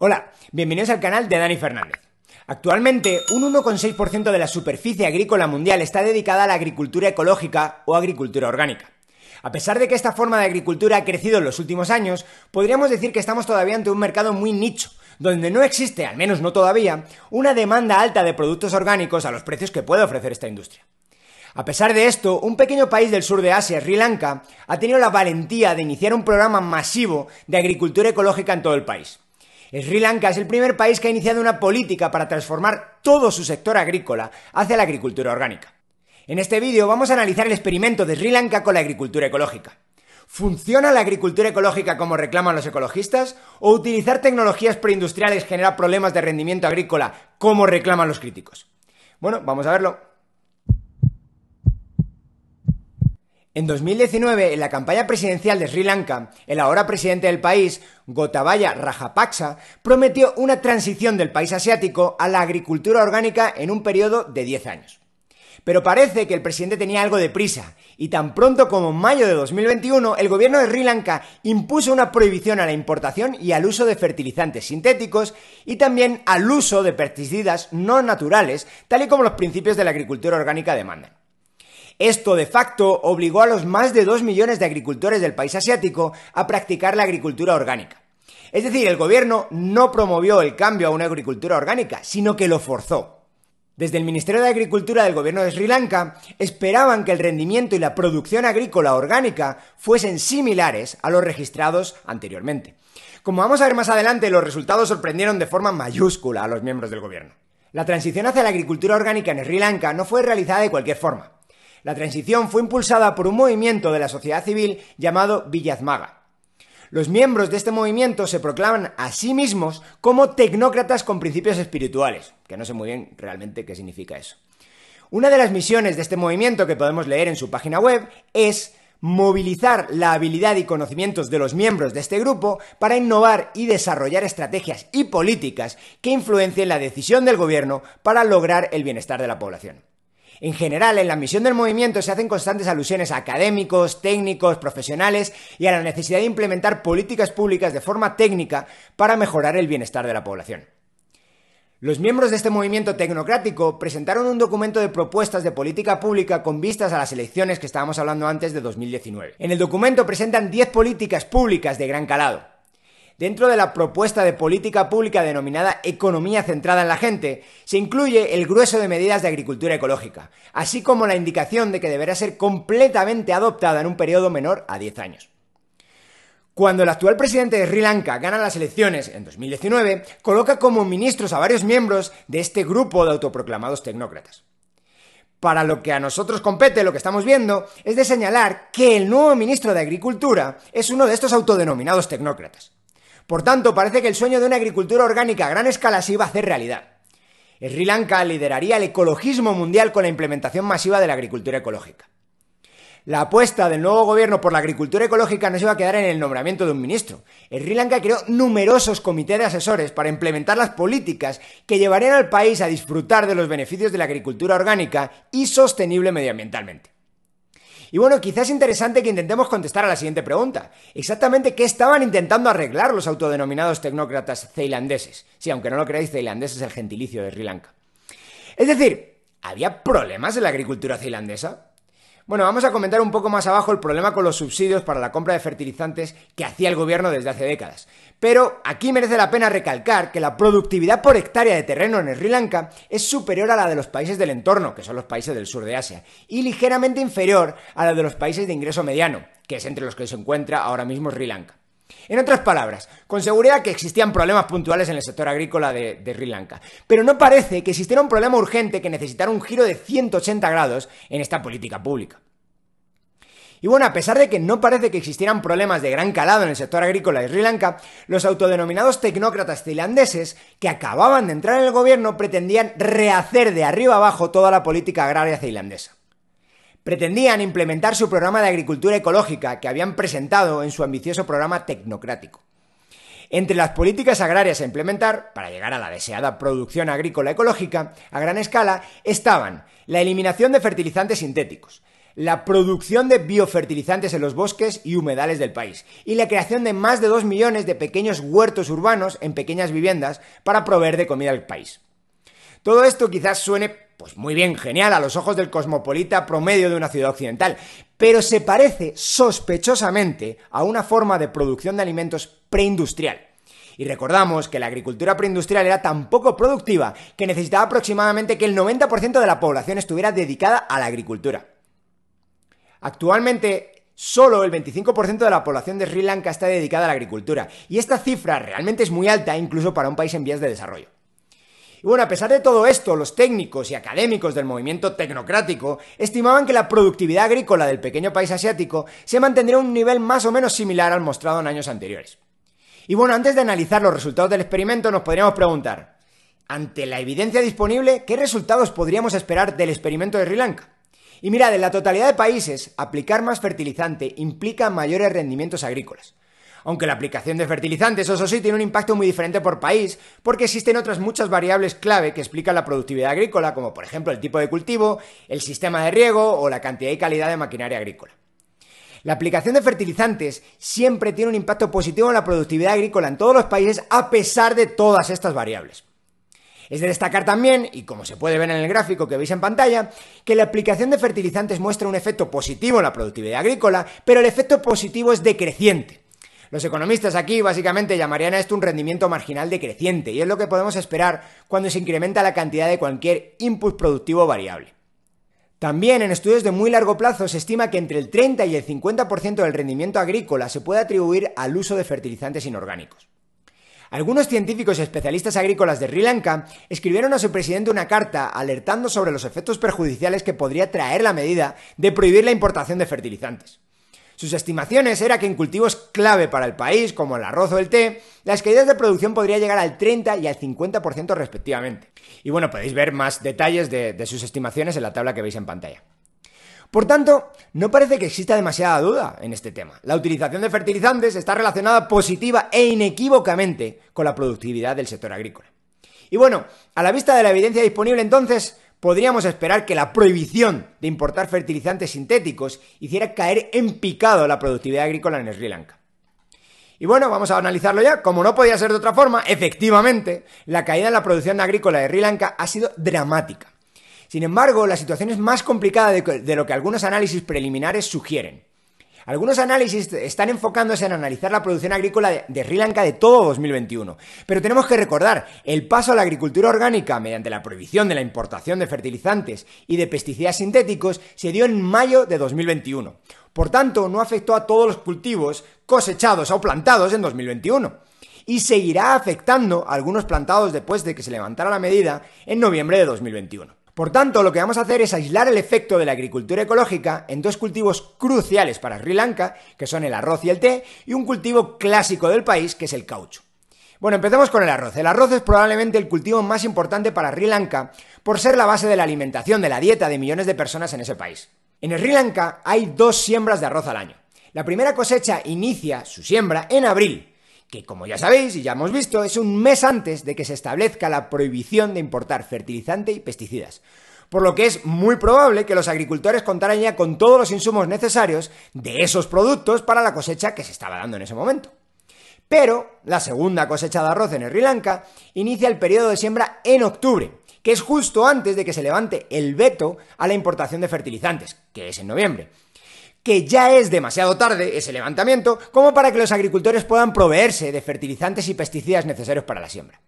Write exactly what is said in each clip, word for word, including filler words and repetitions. Hola, bienvenidos al canal de Dani Fernández. Actualmente, un uno coma seis por ciento de la superficie agrícola mundial está dedicada a la agricultura ecológica o agricultura orgánica. A pesar de que esta forma de agricultura ha crecido en los últimos años, podríamos decir que estamos todavía ante un mercado muy nicho, donde no existe, al menos no todavía, una demanda alta de productos orgánicos a los precios que puede ofrecer esta industria. A pesar de esto, un pequeño país del sur de Asia, Sri Lanka, ha tenido la valentía de iniciar un programa masivo de agricultura ecológica en todo el país. Sri Lanka es el primer país que ha iniciado una política para transformar todo su sector agrícola hacia la agricultura orgánica. En este vídeo vamos a analizar el experimento de Sri Lanka con la agricultura ecológica. ¿Funciona la agricultura ecológica como reclaman los ecologistas? ¿O utilizar tecnologías preindustriales genera problemas de rendimiento agrícola como reclaman los críticos? Bueno, vamos a verlo. En dos mil diecinueve, en la campaña presidencial de Sri Lanka, el ahora presidente del país, Gotabaya Rajapaksa, prometió una transición del país asiático a la agricultura orgánica en un periodo de diez años. Pero parece que el presidente tenía algo de prisa, y tan pronto como en mayo de dos mil veintiuno, el gobierno de Sri Lanka impuso una prohibición a la importación y al uso de fertilizantes sintéticos y también al uso de pesticidas no naturales, tal y como los principios de la agricultura orgánica demandan. Esto, de facto, obligó a los más de dos millones de agricultores del país asiático a practicar la agricultura orgánica. Es decir, el gobierno no promovió el cambio a una agricultura orgánica, sino que lo forzó. Desde el Ministerio de Agricultura del gobierno de Sri Lanka esperaban que el rendimiento y la producción agrícola orgánica fuesen similares a los registrados anteriormente. Como vamos a ver más adelante, los resultados sorprendieron de forma mayúscula a los miembros del gobierno. La transición hacia la agricultura orgánica en Sri Lanka no fue realizada de cualquier forma. La transición fue impulsada por un movimiento de la sociedad civil llamado Villazmaga. Los miembros de este movimiento se proclaman a sí mismos como tecnócratas con principios espirituales, que no sé muy bien realmente qué significa eso. Una de las misiones de este movimiento que podemos leer en su página web es movilizar la habilidad y conocimientos de los miembros de este grupo para innovar y desarrollar estrategias y políticas que influencien la decisión del gobierno para lograr el bienestar de la población. En general, en la misión del movimiento se hacen constantes alusiones a académicos, técnicos, profesionales y a la necesidad de implementar políticas públicas de forma técnica para mejorar el bienestar de la población. Los miembros de este movimiento tecnocrático presentaron un documento de propuestas de política pública con vistas a las elecciones que estábamos hablando antes de dos mil diecinueve. En el documento presentan diez políticas públicas de gran calado. Dentro de la propuesta de política pública denominada Economía Centrada en la Gente, se incluye el grueso de medidas de agricultura ecológica, así como la indicación de que deberá ser completamente adoptada en un periodo menor a diez años. Cuando el actual presidente de Sri Lanka gana las elecciones en dos mil diecinueve, coloca como ministros a varios miembros de este grupo de autoproclamados tecnócratas. Para lo que a nosotros compete, lo que estamos viendo, es de señalar que el nuevo ministro de Agricultura es uno de estos autodenominados tecnócratas. Por tanto, parece que el sueño de una agricultura orgánica a gran escala se iba a hacer realidad. Sri Lanka lideraría el ecologismo mundial con la implementación masiva de la agricultura ecológica. La apuesta del nuevo gobierno por la agricultura ecológica no se iba a quedar en el nombramiento de un ministro. Sri Lanka creó numerosos comités de asesores para implementar las políticas que llevarían al país a disfrutar de los beneficios de la agricultura orgánica y sostenible medioambientalmente. Y bueno, quizás es interesante que intentemos contestar a la siguiente pregunta. Exactamente qué estaban intentando arreglar los autodenominados tecnócratas ceilandeses. Sí, aunque no lo creáis, ceilandés es el gentilicio de Sri Lanka. Es decir, ¿había problemas en la agricultura ceilandesa? Bueno, vamos a comentar un poco más abajo el problema con los subsidios para la compra de fertilizantes que hacía el gobierno desde hace décadas. Pero aquí merece la pena recalcar que la productividad por hectárea de terreno en Sri Lanka es superior a la de los países del entorno, que son los países del sur de Asia, y ligeramente inferior a la de los países de ingreso mediano, que es entre los que se encuentra ahora mismo Sri Lanka. En otras palabras, con seguridad que existían problemas puntuales en el sector agrícola de, de Sri Lanka, pero no parece que existiera un problema urgente que necesitara un giro de ciento ochenta grados en esta política pública. Y bueno, a pesar de que no parece que existieran problemas de gran calado en el sector agrícola de Sri Lanka, los autodenominados tecnócratas tailandeses que acababan de entrar en el gobierno pretendían rehacer de arriba abajo toda la política agraria tailandesa. Pretendían implementar su programa de agricultura ecológica que habían presentado en su ambicioso programa tecnocrático. Entre las políticas agrarias a implementar, para llegar a la deseada producción agrícola ecológica a gran escala, estaban la eliminación de fertilizantes sintéticos, la producción de biofertilizantes en los bosques y humedales del país y la creación de más de dos millones de pequeños huertos urbanos en pequeñas viviendas para proveer de comida al país. Todo esto quizás suene pues muy bien, genial, a los ojos del cosmopolita promedio de una ciudad occidental, pero se parece sospechosamente a una forma de producción de alimentos preindustrial. Y recordamos que la agricultura preindustrial era tan poco productiva que necesitaba aproximadamente que el noventa por ciento de la población estuviera dedicada a la agricultura. Actualmente, solo el veinticinco por ciento de la población de Sri Lanka está dedicada a la agricultura, y esta cifra realmente es muy alta incluso para un país en vías de desarrollo. Y bueno, a pesar de todo esto, los técnicos y académicos del movimiento tecnocrático estimaban que la productividad agrícola del pequeño país asiático se mantendría a un nivel más o menos similar al mostrado en años anteriores. Y bueno, antes de analizar los resultados del experimento, nos podríamos preguntar, ante la evidencia disponible, ¿qué resultados podríamos esperar del experimento de Sri Lanka? Y mirad, en la totalidad de países, aplicar más fertilizante implica mayores rendimientos agrícolas. Aunque la aplicación de fertilizantes, eso sí, tiene un impacto muy diferente por país, porque existen otras muchas variables clave que explican la productividad agrícola, como por ejemplo el tipo de cultivo, el sistema de riego o la cantidad y calidad de maquinaria agrícola. La aplicación de fertilizantes siempre tiene un impacto positivo en la productividad agrícola en todos los países, a pesar de todas estas variables. Es de destacar también, y como se puede ver en el gráfico que veis en pantalla, que la aplicación de fertilizantes muestra un efecto positivo en la productividad agrícola, pero el efecto positivo es decreciente. Los economistas aquí básicamente llamarían a esto un rendimiento marginal decreciente, y es lo que podemos esperar cuando se incrementa la cantidad de cualquier input productivo variable. También en estudios de muy largo plazo se estima que entre el treinta y el cincuenta por ciento del rendimiento agrícola se puede atribuir al uso de fertilizantes inorgánicos. Algunos científicos y especialistas agrícolas de Sri Lanka escribieron a su presidente una carta alertando sobre los efectos perjudiciales que podría traer la medida de prohibir la importación de fertilizantes. Sus estimaciones eran que en cultivos clave para el país, como el arroz o el té, las caídas de producción podrían llegar al treinta y al cincuenta por ciento respectivamente. Y bueno, podéis ver más detalles de, de sus estimaciones en la tabla que veis en pantalla. Por tanto, no parece que exista demasiada duda en este tema. La utilización de fertilizantes está relacionada positiva e inequívocamente con la productividad del sector agrícola. Y bueno, a la vista de la evidencia disponible entonces, podríamos esperar que la prohibición de importar fertilizantes sintéticos hiciera caer en picado la productividad agrícola en Sri Lanka. Y bueno, vamos a analizarlo ya. Como no podía ser de otra forma, efectivamente, la caída en la producción agrícola de Sri Lanka ha sido dramática. Sin embargo, la situación es más complicada de lo que algunos análisis preliminares sugieren. Algunos análisis están enfocándose en analizar la producción agrícola de Sri Lanka de todo dos mil veintiuno, pero tenemos que recordar, el paso a la agricultura orgánica mediante la prohibición de la importación de fertilizantes y de pesticidas sintéticos se dio en mayo de dos mil veintiuno. Por tanto, no afectó a todos los cultivos cosechados o plantados en dos mil veintiuno. Y seguirá afectando a algunos plantados después de que se levantara la medida en noviembre de dos mil veintiuno. Por tanto, lo que vamos a hacer es aislar el efecto de la agricultura ecológica en dos cultivos cruciales para Sri Lanka, que son el arroz y el té, y un cultivo clásico del país, que es el caucho. Bueno, empecemos con el arroz. El arroz es probablemente el cultivo más importante para Sri Lanka por ser la base de la alimentación de la dieta de millones de personas en ese país. En Sri Lanka hay dos siembras de arroz al año. La primera cosecha inicia su siembra en abril, que como ya sabéis y ya hemos visto, es un mes antes de que se establezca la prohibición de importar fertilizante y pesticidas, por lo que es muy probable que los agricultores contaran ya con todos los insumos necesarios de esos productos para la cosecha que se estaba dando en ese momento. Pero la segunda cosecha de arroz en Sri Lanka inicia el periodo de siembra en octubre, que es justo antes de que se levante el veto a la importación de fertilizantes, que es en noviembre, que ya es demasiado tarde ese levantamiento como para que los agricultores puedan proveerse de fertilizantes y pesticidas necesarios para la siembra.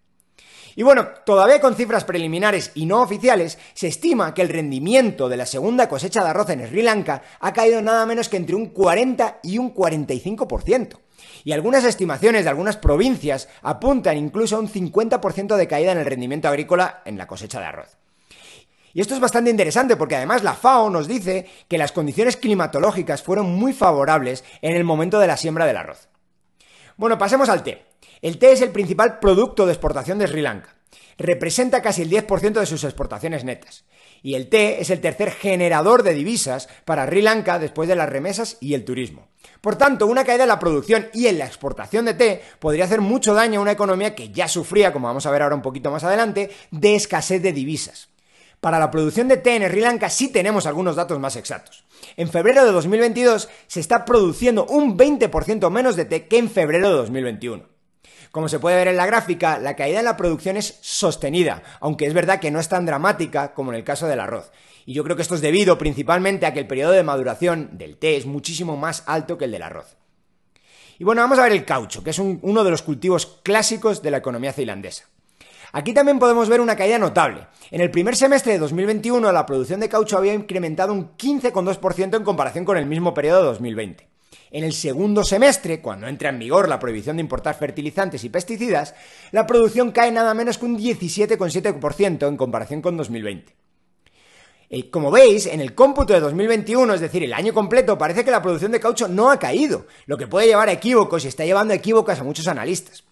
Y bueno, todavía con cifras preliminares y no oficiales, se estima que el rendimiento de la segunda cosecha de arroz en Sri Lanka ha caído nada menos que entre un cuarenta y un cuarenta y cinco por ciento. Y algunas estimaciones de algunas provincias apuntan incluso a un cincuenta por ciento de caída en el rendimiento agrícola en la cosecha de arroz. Y esto es bastante interesante porque además la FAO nos dice que las condiciones climatológicas fueron muy favorables en el momento de la siembra del arroz. Bueno, pasemos al té. El té es el principal producto de exportación de Sri Lanka. Representa casi el diez por ciento de sus exportaciones netas. Y el té es el tercer generador de divisas para Sri Lanka después de las remesas y el turismo. Por tanto, una caída en la producción y en la exportación de té podría hacer mucho daño a una economía que ya sufría, como vamos a ver ahora un poquito más adelante, de escasez de divisas. Para la producción de té en Sri Lanka sí tenemos algunos datos más exactos. en febrero de dos mil veintidós se está produciendo un veinte por ciento menos de té que en febrero de dos mil veintiuno. Como se puede ver en la gráfica, la caída en la producción es sostenida, aunque es verdad que no es tan dramática como en el caso del arroz. Y yo creo que esto es debido principalmente a que el periodo de maduración del té es muchísimo más alto que el del arroz. Y bueno, vamos a ver el caucho, que es un, uno de los cultivos clásicos de la economía tailandesa. Aquí también podemos ver una caída notable. En el primer semestre de dos mil veintiuno la producción de caucho había incrementado un quince coma dos por ciento en comparación con el mismo periodo de dos mil veinte. En el segundo semestre, cuando entra en vigor la prohibición de importar fertilizantes y pesticidas, la producción cae nada menos que un diecisiete coma siete por ciento en comparación con dos mil veinte. Como veis, en el cómputo de dos mil veintiuno, es decir, el año completo, parece que la producción de caucho no ha caído, lo que puede llevar a equívocos y está llevando a equívocos a muchos analistas.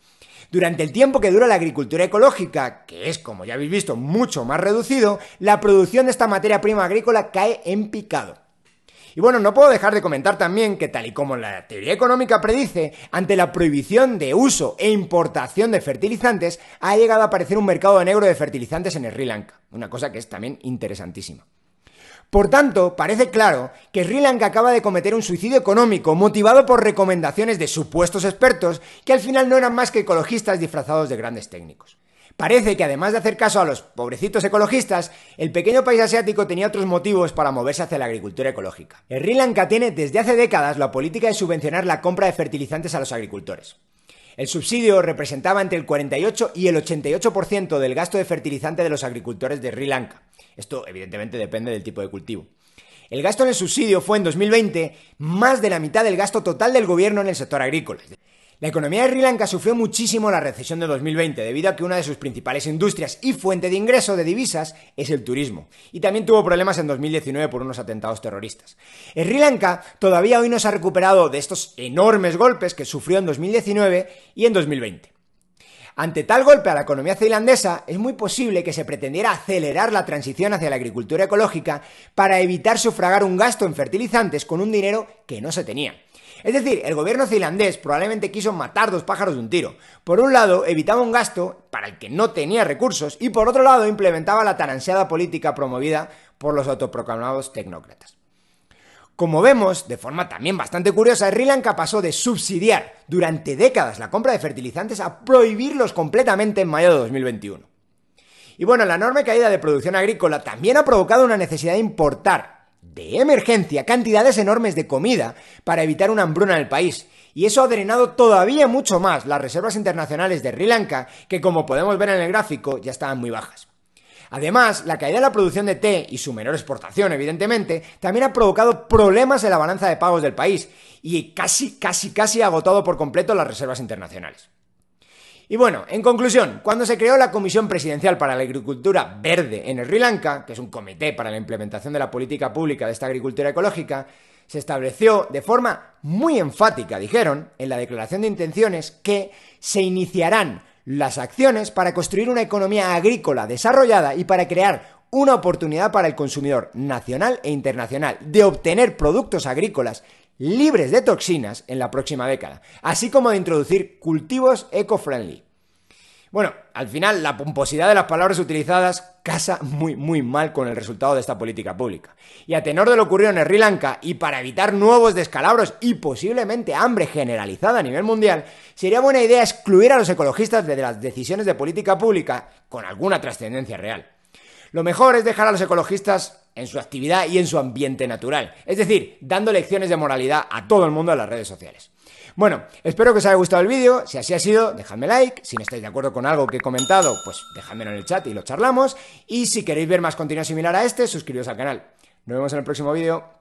Durante el tiempo que dura la agricultura ecológica, que es, como ya habéis visto, mucho más reducido, la producción de esta materia prima agrícola cae en picado. Y bueno, no puedo dejar de comentar también que, tal y como la teoría económica predice, ante la prohibición de uso e importación de fertilizantes, ha llegado a aparecer un mercado negro de fertilizantes en Sri Lanka, una cosa que es también interesantísima. Por tanto, parece claro que Sri Lanka acaba de cometer un suicidio económico motivado por recomendaciones de supuestos expertos que al final no eran más que ecologistas disfrazados de grandes técnicos. Parece que además de hacer caso a los pobrecitos ecologistas, el pequeño país asiático tenía otros motivos para moverse hacia la agricultura ecológica. Sri Lanka tiene desde hace décadas la política de subvencionar la compra de fertilizantes a los agricultores. El subsidio representaba entre el cuarenta y ocho y el ochenta y ocho por ciento del gasto de fertilizante de los agricultores de Sri Lanka. Esto evidentemente depende del tipo de cultivo. El gasto en el subsidio fue en dos mil veinte más de la mitad del gasto total del gobierno en el sector agrícola. La economía de Sri Lanka sufrió muchísimo la recesión de dos mil veinte debido a que una de sus principales industrias y fuente de ingreso de divisas es el turismo, y también tuvo problemas en dos mil diecinueve por unos atentados terroristas. Sri Lanka todavía hoy no se ha recuperado de estos enormes golpes que sufrió en dos mil diecinueve y en dos mil veinte. Ante tal golpe a la economía tailandesa, es muy posible que se pretendiera acelerar la transición hacia la agricultura ecológica para evitar sufragar un gasto en fertilizantes con un dinero que no se tenía. Es decir, el gobierno tailandés probablemente quiso matar dos pájaros de un tiro. Por un lado, evitaba un gasto para el que no tenía recursos y por otro lado, implementaba la tan ansiada política promovida por los autoproclamados tecnócratas. Como vemos, de forma también bastante curiosa, Sri Lanka pasó de subsidiar durante décadas la compra de fertilizantes a prohibirlos completamente en mayo de dos mil veintiuno. Y bueno, la enorme caída de producción agrícola también ha provocado una necesidad de importar de emergencia cantidades enormes de comida para evitar una hambruna en el país, y eso ha drenado todavía mucho más las reservas internacionales de Sri Lanka, que como podemos ver en el gráfico ya estaban muy bajas. Además, la caída de la producción de té y su menor exportación, evidentemente, también ha provocado problemas en la balanza de pagos del país y casi, casi, casi ha agotado por completo las reservas internacionales. Y bueno, en conclusión, cuando se creó la Comisión Presidencial para la Agricultura Verde en Sri Lanka, que es un comité para la implementación de la política pública de esta agricultura ecológica, se estableció de forma muy enfática, dijeron, en la declaración de intenciones que se iniciarán las acciones para construir una economía agrícola desarrollada y para crear una oportunidad para el consumidor nacional e internacional de obtener productos agrícolas libres de toxinas en la próxima década, así como de introducir cultivos eco-friendly. Bueno, al final la pomposidad de las palabras utilizadas casa muy muy mal con el resultado de esta política pública. Y a tenor de lo ocurrido en Sri Lanka y para evitar nuevos descalabros y posiblemente hambre generalizada a nivel mundial, sería buena idea excluir a los ecologistas de las decisiones de política pública con alguna trascendencia real. Lo mejor es dejar a los ecologistas en su actividad y en su ambiente natural, es decir, dando lecciones de moralidad a todo el mundo en las redes sociales. Bueno, espero que os haya gustado el vídeo, si así ha sido, dejadme like, si no estáis de acuerdo con algo que he comentado, pues dejadmelo en el chat y lo charlamos, y si queréis ver más contenido similar a este, suscribiros al canal. Nos vemos en el próximo vídeo.